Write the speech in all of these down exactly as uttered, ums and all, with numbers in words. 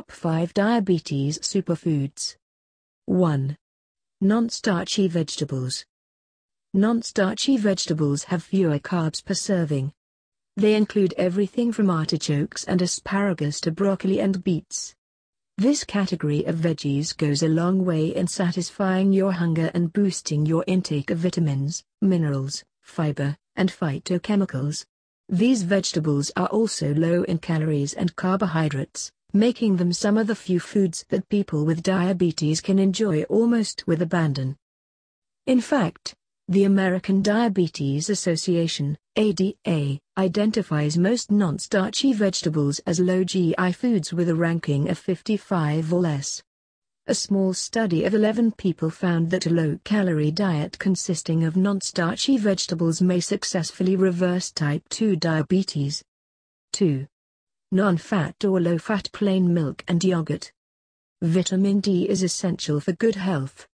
Top five Diabetes Superfoods. one. Non-starchy vegetables. Non-starchy vegetables have fewer carbs per serving. They include everything from artichokes and asparagus to broccoli and beets. This category of veggies goes a long way in satisfying your hunger and boosting your intake of vitamins, minerals, fiber, and phytochemicals. These vegetables are also low in calories and carbohydrates, making them some of the few foods that people with diabetes can enjoy almost with abandon. In fact, the American Diabetes Association, A D A, identifies most non-starchy vegetables as low G I foods with a ranking of fifty-five or less. A small study of eleven people found that a low-calorie diet consisting of non-starchy vegetables may successfully reverse type two diabetes. two. Non-fat or low-fat plain milk and yogurt. Vitamin D is essential for good health.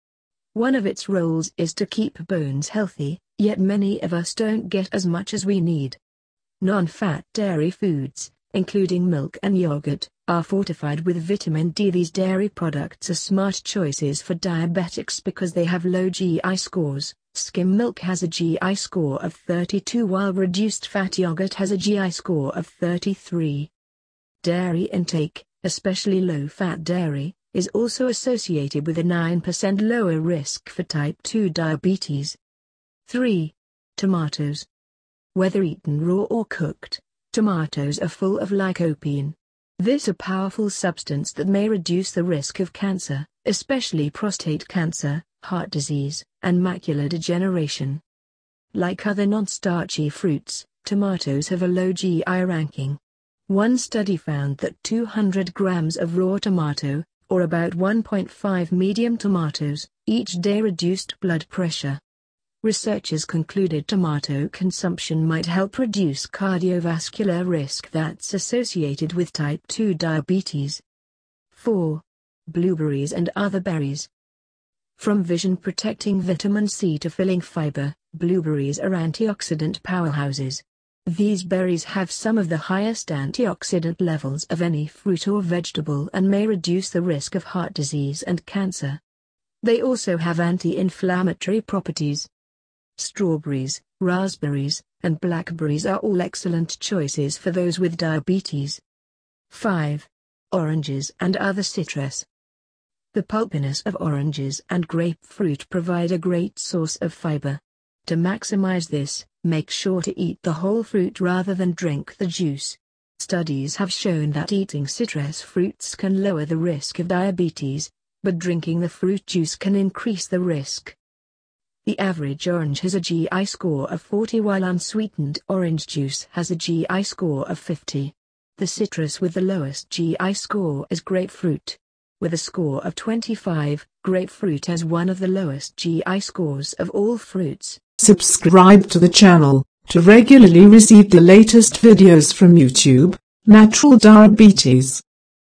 One of its roles is to keep bones healthy, yet many of us don't get as much as we need. Non-fat dairy foods, including milk and yogurt, are fortified with vitamin D. These dairy products are smart choices for diabetics because they have low G I scores. Skim milk has a G I score of thirty-two while reduced fat yogurt has a G I score of thirty-three. Dairy intake, especially low-fat dairy, is also associated with a nine percent lower risk for type two diabetes. three. Tomatoes. Whether eaten raw or cooked, tomatoes are full of lycopene. This is a powerful substance that may reduce the risk of cancer, especially prostate cancer, heart disease, and macular degeneration. Like other non-starchy fruits, tomatoes have a low G I ranking. One study found that two hundred grams of raw tomato, or about one point five medium tomatoes, each day reduced blood pressure. Researchers concluded tomato consumption might help reduce cardiovascular risk that's associated with type two diabetes. four. Blueberries and other berries. From vision-protecting vitamin C to filling fiber, blueberries are antioxidant powerhouses. These berries have some of the highest antioxidant levels of any fruit or vegetable and may reduce the risk of heart disease and cancer. They also have anti-inflammatory properties. Strawberries, raspberries, and blackberries are all excellent choices for those with diabetes. five. Oranges and other citrus. The pulpiness of oranges and grapefruit provide a great source of fiber. To maximize this, make sure to eat the whole fruit rather than drink the juice. Studies have shown that eating citrus fruits can lower the risk of diabetes, but drinking the fruit juice can increase the risk. The average orange has a G I score of forty while unsweetened orange juice has a G I score of fifty. The citrus with the lowest G I score is grapefruit. With a score of twenty-five, grapefruit has one of the lowest G I scores of all fruits. Subscribe to the channel to regularly receive the latest videos from YouTube, Natural Diabetes.